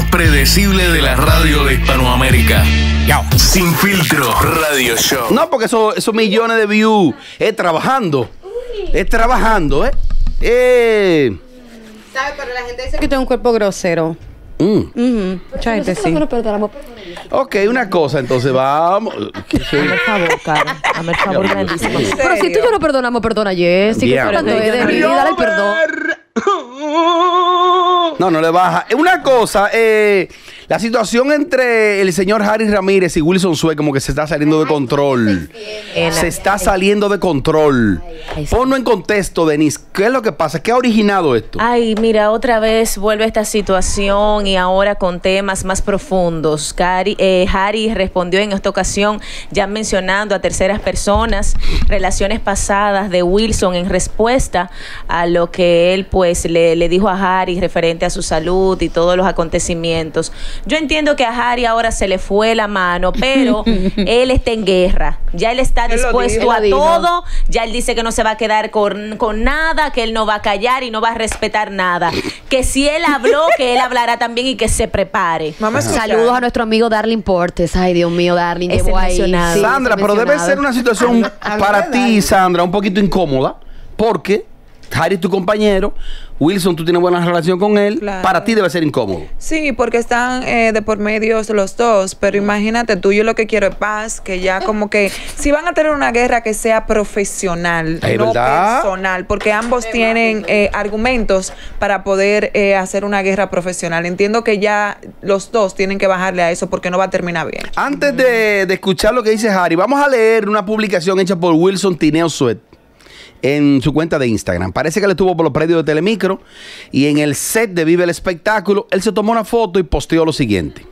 menos predecible de la radio de Hispanoamérica. Sin Filtro Radio Show. No, porque esos millones de views es trabajando. Es trabajando, ¿eh? ¿Sabes? Pero la gente dice que tengo un cuerpo grosero. Mucha gente sí. Ok, una cosa, entonces vamos. Hazme el favor, cara. Hazme el favor, grandísimo. Pero si tú y yo no perdonamos, perdona, Jessy. Yeah. Tanto es de mí, dale el perdón. No, no le baja. Una cosa, la situación entre el señor Jary Ramírez y Wilson Suárez como que se está saliendo de control. Se está saliendo de control. Ponlo en contexto, Denise. ¿Qué es lo que pasa? ¿Qué ha originado esto? Ay, mira, otra vez vuelve esta situación y ahora con temas más profundos. Jary respondió en esta ocasión ya mencionando a terceras personas, relaciones pasadas de Wilson en respuesta a lo que él pues le dijo a Jary referente a su salud y todos los acontecimientos. Yo entiendo que a Jary ahora se le fue la mano, pero él está en guerra. Ya él está dispuesto a todo. Ya él dice que no se va a quedar con nada, que él no va a callar y no va a respetar nada. Que si él habló, que él hablará también y que se prepare. Saludos a nuestro amigo Darling Portes. Ay, Dios mío, Darling, llevo ahí. Sí, Sandra, pero debe ser una situación para ti, Sandra, un poquito incómoda, porque Jary es tu compañero, Wilson, tú tienes buena relación con él, claro. Para ti debe ser incómodo. Sí, porque están de por medio los dos, pero imagínate tú, yo lo que quiero es paz, que ya como que si van a tener una guerra que sea profesional, no personal, porque ambos tienen argumentos para poder hacer una guerra profesional. Entiendo que ya los dos tienen que bajarle a eso porque no va a terminar bien. Antes de escuchar lo que dice Jary, vamos a leer una publicación hecha por Wilson Tineo Sued en su cuenta de Instagram. Parece que él estuvo por los predios de Telemicro y en el set de Vive el Espectáculo, él se tomó una foto y posteó lo siguiente.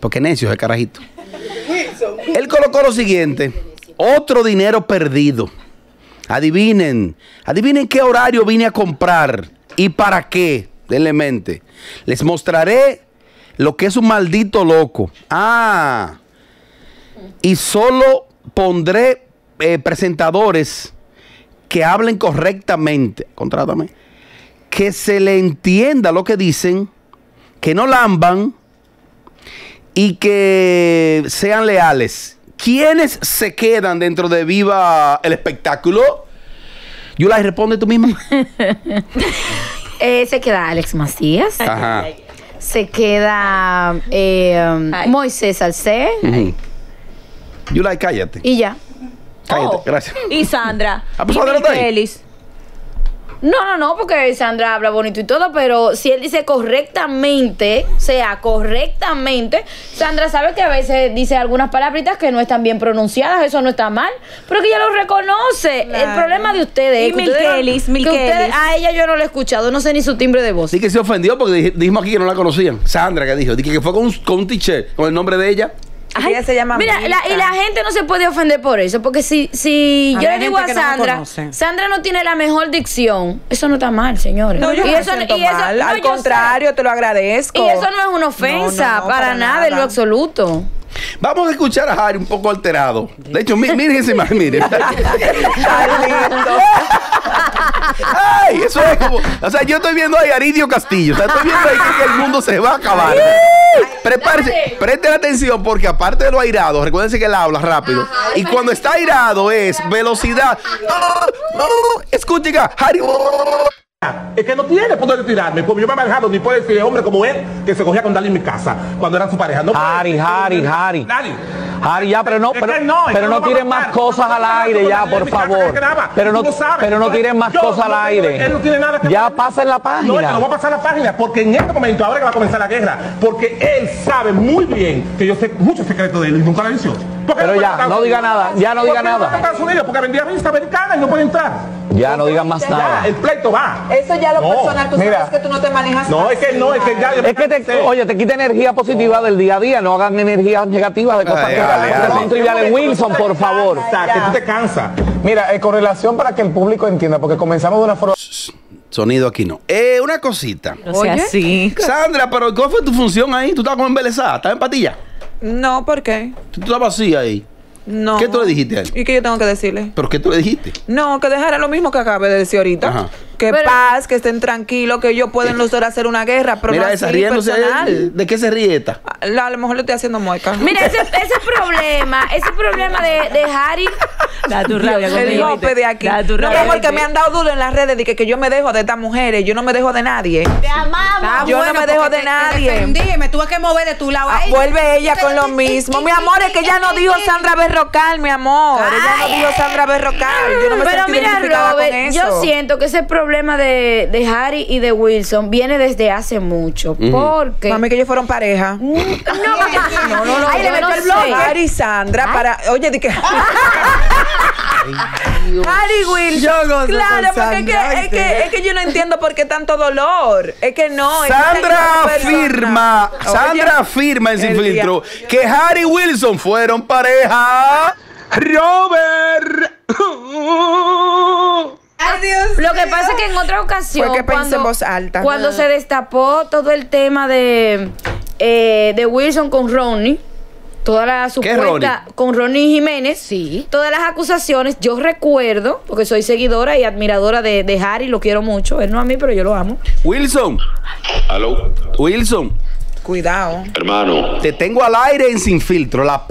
Porque necio es el carajito. Él colocó lo siguiente: otro dinero perdido. Adivinen qué horario vine a comprar y para qué. Denle mente. Les mostraré lo que es un maldito loco. Y solo pondré presentadores que hablen correctamente, contrátame, que se le entienda lo que dicen, que no lamban y que sean leales. ¿Quiénes se quedan dentro de Viva el Espectáculo? Yula, responde tú misma. Se queda Alex Macías. Ajá. Se queda Moisés Alcé. Yula, cállate. Y ya. Cállate, gracias. Y Sandra. ¿Y Milkelys? No, porque Sandra habla bonito y todo, pero si él dice correctamente, correctamente, Sandra sabe que a veces dice algunas palabritas que no están bien pronunciadas, eso no está mal, pero que ella lo reconoce. Claro. El problema de ustedes es que Milkelys. A ella yo no la he escuchado, no sé ni su timbre de voz. Sí que se ofendió porque dijimos aquí que no la conocían. Sandra, ¿qué dijo? Dije que fue con un t-shirt, con el nombre de ella. Ay, ella se llama y la gente no se puede ofender por eso, porque si yo le digo a Sandra, no, Sandra no tiene la mejor dicción, eso no está mal, señores. No, yo no siento mal. No, al contrario, te lo agradezco. Y eso no es una ofensa, para nada, en lo absoluto. Vamos a escuchar a Jary un poco alterado. De hecho, miren ese más, miren. Ay, eso es como, o sea, yo estoy viendo a Yaridio Castillo, o sea, estoy viendo ahí que el mundo se va a acabar. Prepárese, presten atención, porque aparte de lo airado, recuérdense que él habla rápido. Y cuando está airado es velocidad. Escuchen, Jary. Es que no tiene poder de tirarme, porque yo me he manejado ni por ese hombre como él que se cogía con Darling en mi casa cuando era su pareja. No, Jary, ya, pero no tiren más cosas al aire, ya, por favor. Pero no tiren más cosas al aire. Ya pasen la página. No, no va a pasar la página, porque en este momento, ahora que va a comenzar la guerra, porque él sabe muy bien que yo sé muchos secretos de él y nunca la visión. Pero ya, no diga nada, ya no diga nada. Porque vendía revista americana y no puede entrar. Ya no digan más nada. El pleito va. Eso ya lo personal, tú sabes que tú no te manejas. No, es que no, es que ya. Es que te quita energía positiva del día a día, no hagan energías negativas de cosas que son triviales. Wilson, por favor. O sea, que tú te cansas. Mira, con relación para que el público entienda, porque comenzamos de una forma. Sonido aquí no. Una cosita. Oye, sí. Sandra, pero ¿cuál fue tu función ahí? Tú estabas como embelesada, estabas en patilla. No, ¿por qué? Tú estabas así ahí. No. ¿Qué tú le dijiste a él? ¿Y qué yo tengo que decirle? ¿Pero qué tú le dijiste? No, que dejara lo mismo que acabé de decir ahorita. Ajá. que paz, que estén tranquilos, que ellos pueden los dos hacer una guerra, pero mira, no esa riéndose personal. ¿De qué se ríe esta? A lo mejor le estoy haciendo mueca. Mira, ese problema, ese problema de Harry. Da tu rabia el golpe de aquí. Da tu rabia, no, porque me han dado duro en las redes de que yo me dejo de estas mujeres, yo no me dejo de nadie. Te amamos. Yo no me dejo de nadie. Defendí, me tuve que mover de tu lado. Vuelve ella con lo mismo. Mi amor, es que ella no dijo Sandra Berrocal, mi amor. Ella no dijo Sandra Berrocal. Yo no me sentí identificada con eso. Yo siento que ese problema de Harry y de Wilson viene desde hace mucho. Porque mami, que ellos fueron pareja. No. Ahí le metió el bloque. Harry y Sandra para... Oye, di que... Harry Wilson, claro, porque es que yo no entiendo por qué tanto dolor. Es que no. Sandra afirma en Sin Filtro que Harry y Wilson fueron pareja. Robert. Adiós. Lo que pasa es que en otra ocasión, porque pensé en voz alta, cuando se destapó todo el tema de Wilson con Ronnie. Toda la supuesta con Ronnie Jiménez, sí. Todas las acusaciones, yo recuerdo, porque soy seguidora y admiradora de Harry, lo quiero mucho, él no a mí, pero yo lo amo. Wilson. Aló. Wilson. Cuidado. Hermano. Te tengo al aire en Sin Filtro, la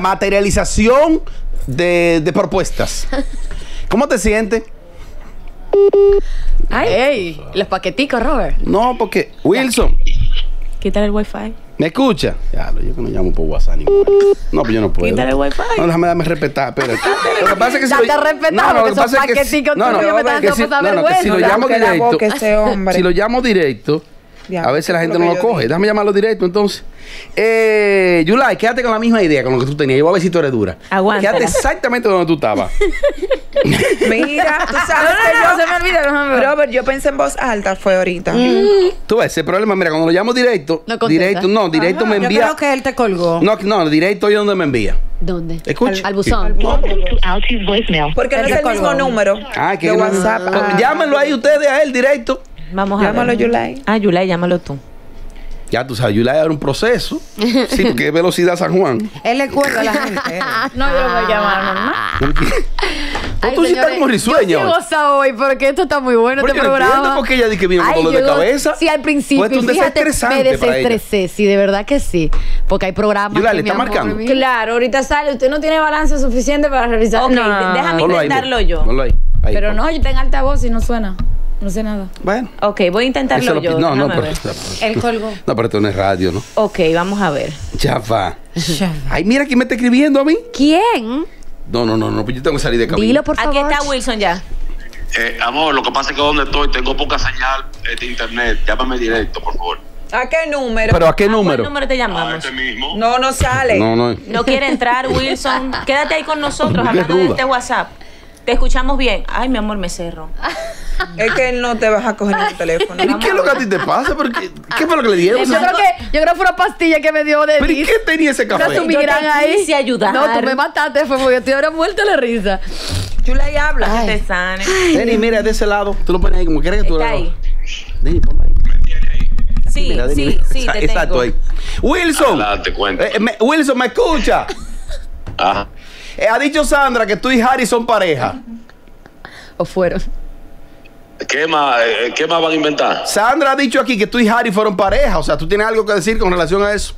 materialización de propuestas. ¿Cómo te sientes? Ay, ey, los paqueticos, Robert. No, porque, Wilson. Quitar el wifi. ¿Me escucha? Ya, yo que no llamo por WhatsApp ni mujer. No, pues yo no puedo. Quítale el wifi. No, déjame respetar, pero lo que pasa es que si ya te respetamos, no, que son paqueticos tuyos me están haciendo pasar vergüenza. Si lo llamo directo, si lo llamo directo, a veces la gente no lo coge. Déjame llamarlo directo, entonces. Yulai, quédate con la misma idea, con lo que tú tenías. Yo voy a ver si tú eres dura. Aguanta. Quédate exactamente donde tú estabas. Mira, tú sabes que se me olvidó. Robert, yo pensé en voz alta, fue ahorita. Tú ves, ese problema, mira, cuando lo llamo directo, directo me envía. Yo creo que él te colgó. No, directo es donde me envía. ¿Dónde? Escucha. Al buzón. Porque no es el mismo número. Ah, que WhatsApp. Llámenlo ahí ustedes a él directo. Vamos a ver. Llámalo Yulai. Ah, Yulai, llámalo tú. Ya tú sabes, Yulai era un proceso. Sí, porque es velocidad San Juan. Él le cuelga a la gente. No, yo lo voy a llamar, mamá. ¿Por qué? Ay, tú sí estás como risueña. Yo sí hoy, porque esto está muy bueno, este programa. Porque ella dice que viene con dolor de cabeza. Sí, al principio. Pues esto es desestresante. Me desestresé, sí, de verdad que sí. Porque hay programas. Yulai, le está marcando. Claro, ahorita sale. Usted no tiene balance suficiente para revisar. Ok, déjame intentarlo yo. Pero no, yo tengo altavoz y no suena. No sé nada. Bueno. Ok, voy a intentarlo yo. Él colgó. No, pero esto no es radio, ¿no? Ok, vamos a ver. Ya va. Ay, mira quién me está escribiendo a mí. ¿Quién? No, yo tengo que salir de camino. Dilo, por favor. Aquí está Wilson ya. Amor, lo que pasa es que donde estoy tengo poca señal de internet. Llámame directo, por favor. ¿A qué número? ¿Pero a qué número? ¿A qué número te llamamos? A este mismo. No, no sale. No quiere entrar, Wilson. Quédate ahí con nosotros hablando de este WhatsApp. Te escuchamos bien. Ay, mi amor, me cerró. Es que no te vas a coger el teléfono. ¿Y qué es lo que a ti te pasa? ¿Qué fue lo que le dieron? Yo creo que fue una pastilla que me dio de... ¿Pero y qué tenía ese café? Yo te quise ayudar. No, tú me mataste, fue porque estoy ahora muerta la risa. Chula y habla. Te sane. Denny, mira, de ese lado. Tú lo pones ahí como quieres que tú lo hagas. Denny, ponlo ahí. Me tiene ahí. Sí, mira, Denny, sí, te tengo. Exacto, ahí. Wilson. Adelante, cuenta. Wilson, ¿me escucha? Ajá. Ha dicho Sandra que tú y Harry son pareja. ¿O fueron? ¿Qué más van a inventar? Sandra ha dicho aquí que tú y Harry fueron pareja. O sea, ¿tú tienes algo que decir con relación a eso?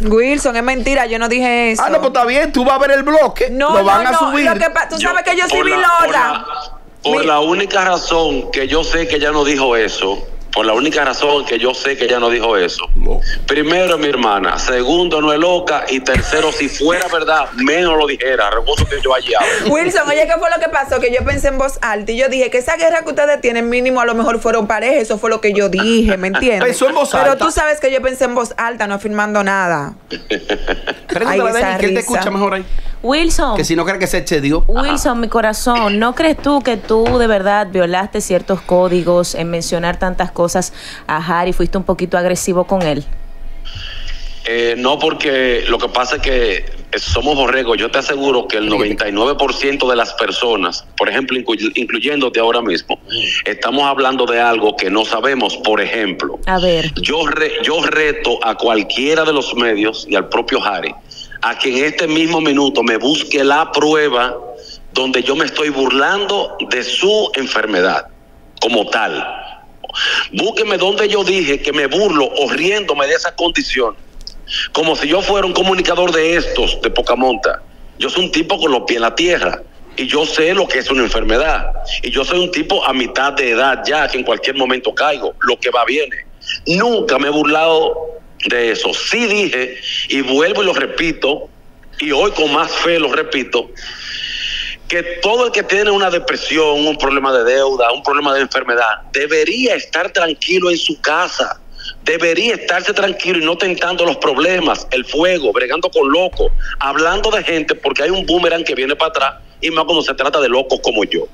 Wilson, es mentira, yo no dije eso. Ah, no, pues está bien, tú vas a ver el bloque. No, lo van a subir. Tú sabes que yo sí vi Lola. Por la única razón que yo sé que ella no dijo eso. No. Primero es mi hermana, segundo no es loca y tercero, si fuera verdad, menos lo dijera. Recuerdo que yo allí hablo. Wilson, oye, ¿qué fue lo que pasó? Que yo pensé en voz alta y yo dije que esa guerra que ustedes tienen mínimo a lo mejor fueron pareja. Eso fue lo que yo dije, ¿me entiendes? Pensó en voz alta. Pero tú sabes que yo pensé en voz alta, no afirmando nada. Pregúntale a Denny, que él te escucha mejor ahí. Wilson. Que si no crees que se eche Dios. Wilson, mi corazón, ¿no crees tú que tú de verdad violaste ciertos códigos en mencionar tantas cosas a Harry? ¿Fuiste un poquito agresivo con él? No, porque lo que pasa es que somos borregos. Yo te aseguro que el 99% de las personas, por ejemplo, incluyéndote ahora mismo, estamos hablando de algo que no sabemos. Por ejemplo, a ver. Yo reto a cualquiera de los medios y al propio Harry a que en este mismo minuto me busque la prueba donde yo me estoy burlando de su enfermedad como tal. Búsqueme donde yo dije que me burlo o riéndome de esa condición, como si yo fuera un comunicador de estos, de poca monta. Yo soy un tipo con los pies en la tierra y yo sé lo que es una enfermedad, y yo soy un tipo a mitad de edad ya, que en cualquier momento caigo, lo que va viene. Nunca me he burlado de eso. Sí dije, y vuelvo y lo repito, y hoy con más fe lo repito, que todo el que tiene una depresión, un problema de deuda, un problema de enfermedad, debería estar tranquilo en su casa, debería estarse tranquilo y no tentando los problemas, el fuego, bregando con locos, hablando de gente, porque hay un boomerang que viene para atrás, y más cuando se trata de locos como yo.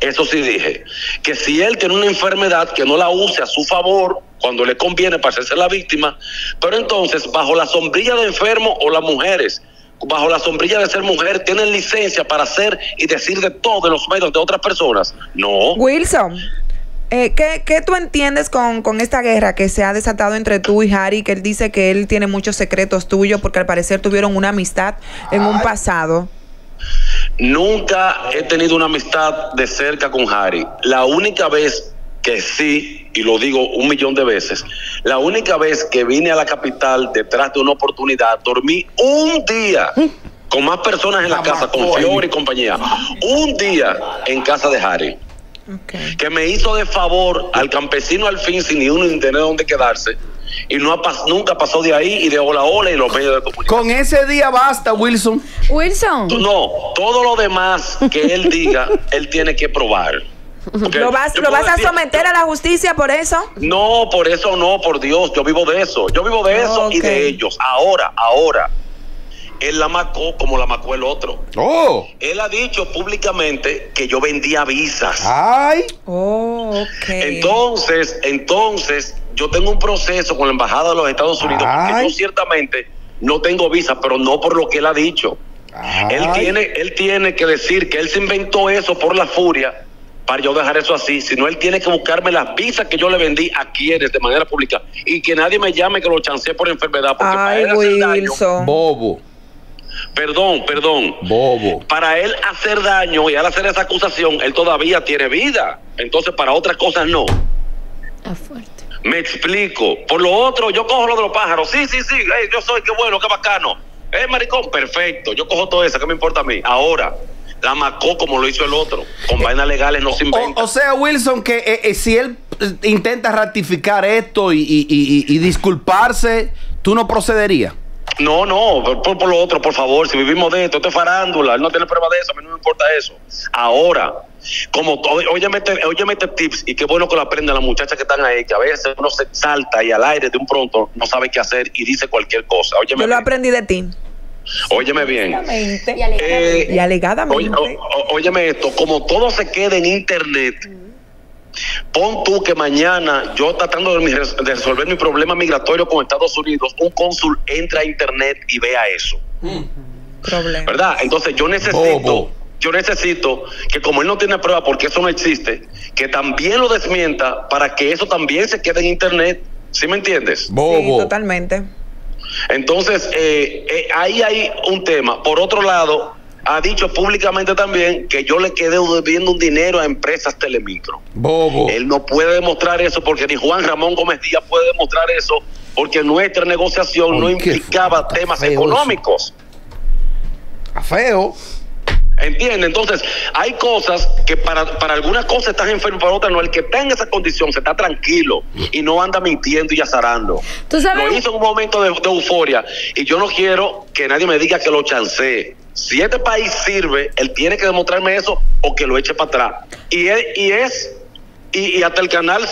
Eso sí dije, que si él tiene una enfermedad, que no la use a su favor cuando le conviene para hacerse la víctima, pero entonces bajo la sombrilla de enfermo o las mujeres, bajo la sombrilla de ser mujer, tienen licencia para hacer y decir de todo en los medios de otras personas. No. Wilson, ¿qué tú entiendes con esta guerra que se ha desatado entre tú y Harry, que él dice que él tiene muchos secretos tuyos porque al parecer tuvieron una amistad en un pasado? Nunca he tenido una amistad de cerca con Harry. La única vez que sí, y lo digo 1.000.000 de veces, la única vez que vine a la capital detrás de una oportunidad, dormí un día con más personas en la casa, con Fiore y compañía, un día en casa de Harry, que me hizo de favor al campesino al fin, sin ni uno ni tener dónde quedarse, y no nunca pasó de ahí y de hola hola y los medios de comunicación. Con ese día basta, Wilson. Wilson, no, todo lo demás que él diga, él tiene que probar. ¿Lo vas a someter a la justicia por eso? No, por eso no, por Dios, yo vivo de eso. Yo vivo de eso y de ellos. Ahora, él la macó como la macó el otro. Él ha dicho públicamente que yo vendía visas. Entonces, yo tengo un proceso con la Embajada de los Estados Unidos, porque yo ciertamente no tengo visa, pero no por lo que él ha dicho. Él tiene que decir que él se inventó eso por la furia, para yo dejar eso así, sino él tiene que buscarme las visas que yo le vendí a quienes de manera pública, y que nadie me llame que lo chancé por enfermedad, porque para él hacer daño, Bobo. Para él hacer daño y al hacer esa acusación, él todavía tiene vida. Entonces, para otras cosas no. Me explico. Por lo otro, yo cojo lo de los pájaros. Sí. Yo soy, qué bueno, qué bacano. Maricón, perfecto. Yo cojo todo eso, ¿qué me importa a mí? Ahora, la macó como lo hizo el otro. Con vainas legales no se inventa. O sea, Wilson, que si él intenta ratificar esto y disculparse, ¿tú no procederías? No, por lo otro, por favor. Si vivimos de esto es farándula. Él no tiene prueba de eso, a mí no me importa eso. Ahora, como óyeme este tips, y qué bueno que lo aprendan las muchachas que están ahí, que a veces uno se salta y al aire de un pronto no sabe qué hacer y dice cualquier cosa. Óyeme, yo lo aprendí de ti. Óyeme bien. Y alegadamente. Óyeme esto, como todo se queda en internet, pon tú que mañana yo tratando de resolver mi problema migratorio con Estados Unidos, un cónsul entra a internet y vea eso. ¿Verdad? Entonces yo necesito que, como él no tiene prueba porque eso no existe, que también lo desmienta para que eso también se quede en internet. ¿Sí me entiendes? Sí, totalmente. Entonces ahí hay un tema. Por otro lado, ha dicho públicamente también que yo le quedé debiendo un dinero a empresas Telemicro. Él no puede demostrar eso, porque ni Juan Ramón Gómez Díaz puede demostrar eso, porque nuestra negociación no implicaba temas económicos. Feo. ¿Entiendes? Entonces, hay cosas que para algunas cosas estás enfermo, para otras no. El que está en esa condición se está tranquilo y no anda mintiendo y azarando. ¿Tú sabes? Lo hizo en un momento de euforia, y yo no quiero que nadie me diga que lo chancee. Si este país sirve, él tiene que demostrarme eso o que lo eche para atrás. Y hasta el canal,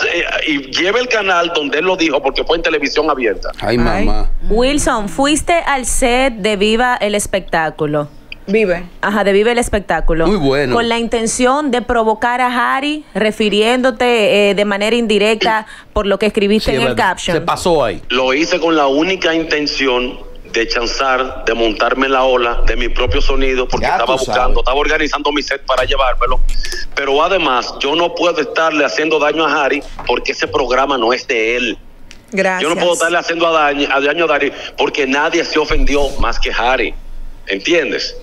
y lleve el canal donde él lo dijo, porque fue en televisión abierta. Ay, mamá. Wilson, fuiste al set de Viva el Espectáculo. De Vive el Espectáculo. Muy bueno. Con la intención de provocar a Harry, refiriéndote de manera indirecta por lo que escribiste en el caption. Se pasó ahí. Lo hice con la única intención de chanzar, de montarme la ola de mi propio sonido, porque estaba buscando, estaba organizando mi set para llevármelo. Pero además, yo no puedo estarle haciendo daño a Harry, porque ese programa no es de él. Gracias. Yo no puedo estarle haciendo daño a Harry, porque nadie se ofendió más que Harry. ¿Entiendes?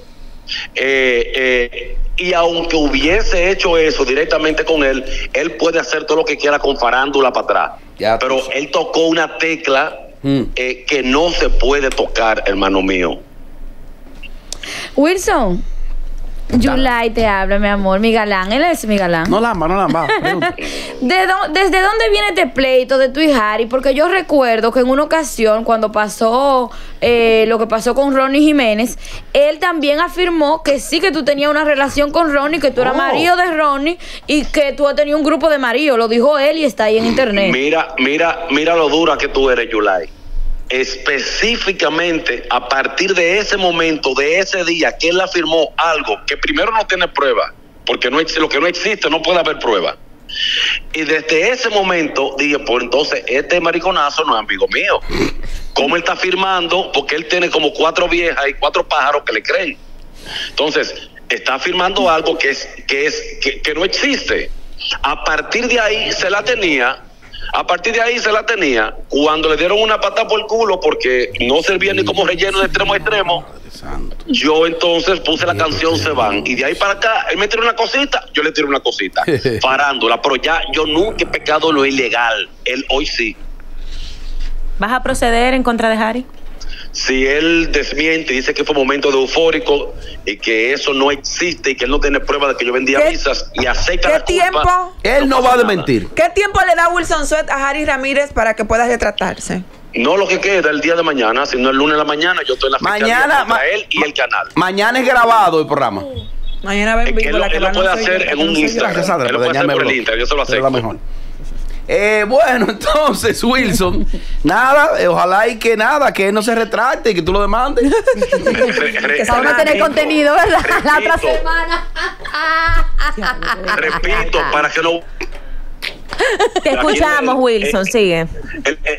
Y aunque hubiese hecho eso directamente con él, él puede hacer todo lo que quiera con farándula para atrás. Ya, pero pues, él tocó una tecla que no se puede tocar, hermano mío. Wilson, Yulai te habla, mi amor, mi galán. Él es mi galán. No lamba, no lamba. ¿Desde dónde viene este pleito de tú y Harry? Porque yo recuerdo que en una ocasión, cuando pasó lo que pasó con Ronnie Jiménez, él también afirmó que sí, que tú tenías una relación con Ronnie, que tú eras marido de Ronnie y que tú tenías un grupo de maridos. Lo dijo él y está ahí en internet. Mira lo dura que tú eres, Yulai. Específicamente a partir de ese momento, de ese día que él afirmó algo que primero no tiene prueba, porque no, lo que no existe no puede haber prueba, y desde ese momento dije, pues entonces este mariconazo no es amigo mío. ¿Cómo él está afirmando? Porque él tiene como 4 viejas y 4 pájaros que le creen. Entonces está afirmando algo que no existe. A partir de ahí se la tenía. Cuando le dieron una patada por el culo porque no servía ni como relleno de extremo a extremo, yo entonces puse la canción Se Van. Y de ahí para acá, él me tiró una cosita, yo le tiré una cosita. Farándula, pero ya yo nunca he pecado lo ilegal. Él hoy sí. ¿Vas a proceder en contra de Harry? Si él desmiente y dice que fue un momento de eufórico y que eso no existe y que él no tiene prueba de que yo vendía misas y acepta la culpa, él no va a mentir. ¿Qué tiempo le da Wilson Suárez a Jary Ramírez para que pueda retratarse? No lo que queda el día de mañana, sino el lunes de la mañana. Yo estoy en la mañana para él y el canal. Mañana es grabado el programa. Mañana ven vivo. Él lo puede hacer en un Instagram. Él lo puede hacer por el Instagram. Yo se lo acepto. Bueno, entonces, Wilson, nada, ojalá y que nada, que él no se retracte y que tú lo demandes. Que se van a tener contenido, ¿verdad? La otra semana. Repito, para que no... Te escuchamos, Wilson, sigue.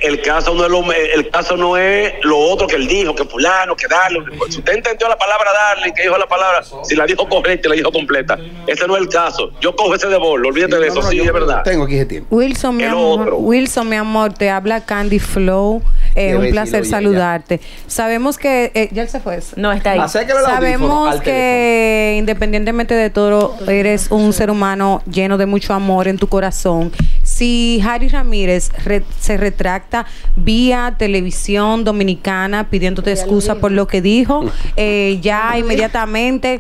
El caso no es lo otro que él dijo, que fulano, que darle. Si usted entendió la palabra darle, que dijo la palabra, si la dijo correcta, la dijo completa. Ese no es el caso. Yo cojo ese de bol, olvídate de eso, sí, es verdad. Tengo aquí ese tiempo. Wilson, mi amor, te habla Candy Flow. Un placer saludarte. Sabemos que... ¿ya él se fue? No, está ahí. Sabemos que independientemente de todo, eres un ser humano lleno de mucho amor en tu corazón. Si Jary Ramírez se retracta vía televisión dominicana pidiéndote excusa por lo que dijo, ya inmediatamente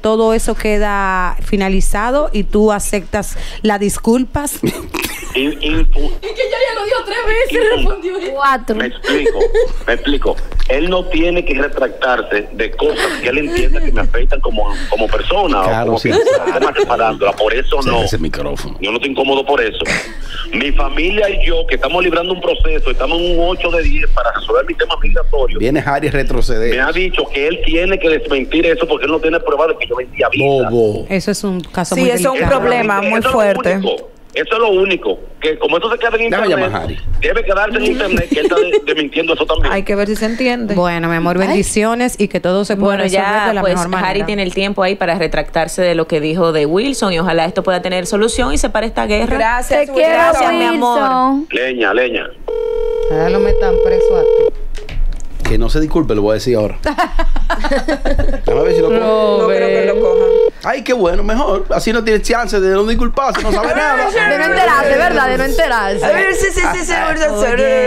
todo eso queda finalizado y tú aceptas las disculpas. Es que ya lo dijo 3 veces, respondió 4. Me explico. Él no tiene que retractarse de cosas que él entienda que me afectan como persona. Claro, o como separándola. Por eso no. Ese micrófono. Yo no te incómodo por eso. Mi familia y yo, que estamos librando un proceso, estamos en un 8 de 10 para resolver mi tema migratorio. Viene Harry retroceder. Me ha dicho que él tiene que desmentir eso porque él no tiene prueba de que yo vendía vida. Eso es un caso muy delicado. Sí, eso es un problema muy fuerte. Eso es lo único, que como esto se queda en internet, debe quedarse en internet, que él está desmintiendo eso también. Hay que ver si se entiende. Bueno, mi amor, bendiciones y que todo se pueda resolver de la mejor manera. Harry tiene el tiempo ahí para retractarse de lo que dijo de Wilson y ojalá esto pueda tener solución y se pare esta guerra. Gracias, te quiero, gracias, mi amor. Leña. Ahora lo metan preso a ti. Que no se disculpe, lo voy a decir ahora. A ver si lo coge. No creo que lo coja. Ay, qué bueno, mejor. Así no tiene chance de no disculparse, no sabe nada. De no enterarse, ¿verdad? De no enterarse. A ver, sí.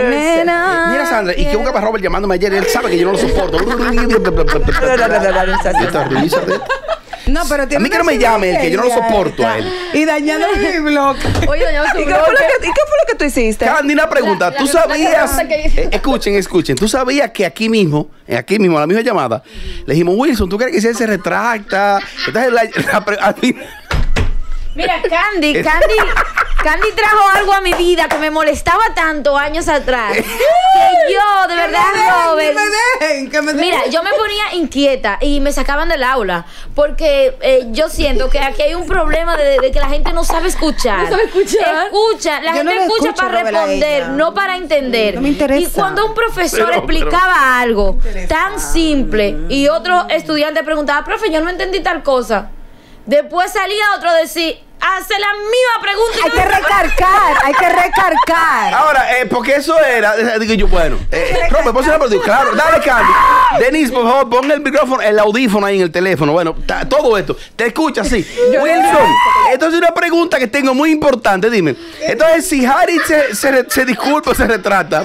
Mira, Sandra, y que un cabrón Robert llamándome ayer, él sabe que yo no lo soporto. No, pero a mí que no me llame, que yo no lo soporto a él. Y dañando mi blog. Oye, dañando su blog. ¿Y qué fue lo que tú hiciste? Candy, una pregunta. ¿Tú sabías? Escuchen. ¿Tú sabías que aquí mismo, la misma llamada, le dijimos, Wilson, ¿tú crees que si él se retracta? Entonces, mira, Candy trajo algo a mi vida que me molestaba tanto años atrás. Que yo, de verdad, Robert, mira, yo me ponía inquieta y me sacaban del aula. Porque yo siento que aquí hay un problema de que la gente no sabe escuchar. La gente escucha para responder, no para entender. No me interesa. Y cuando un profesor explicaba algo tan simple y otro estudiante preguntaba, profe, yo no entendí tal cosa. Después salía otro a decir, hace la misma pregunta. Hay que recargar, hay que recargar. Ahora, porque eso era. Digo yo, bueno. Rompe, pon una por ti. Claro, dale, Candy. Denise, por favor, pon el micrófono, el audífono ahí en el teléfono. Bueno, todo esto. Te escucha, sí. Wilson, esto es una pregunta que tengo muy importante. Dime. Entonces, si Harry se disculpa, se retrata.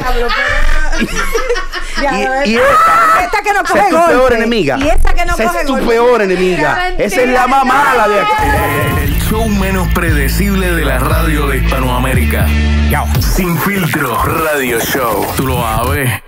Y esta que no coge golpe. Es tu peor enemiga. Y esta que no coge golpe. Es tu peor enemiga. Esa es la más mala de aquí. El show menos predecible de la radio de Hispanoamérica. Sin Filtro Radio Show. Tú lo sabes.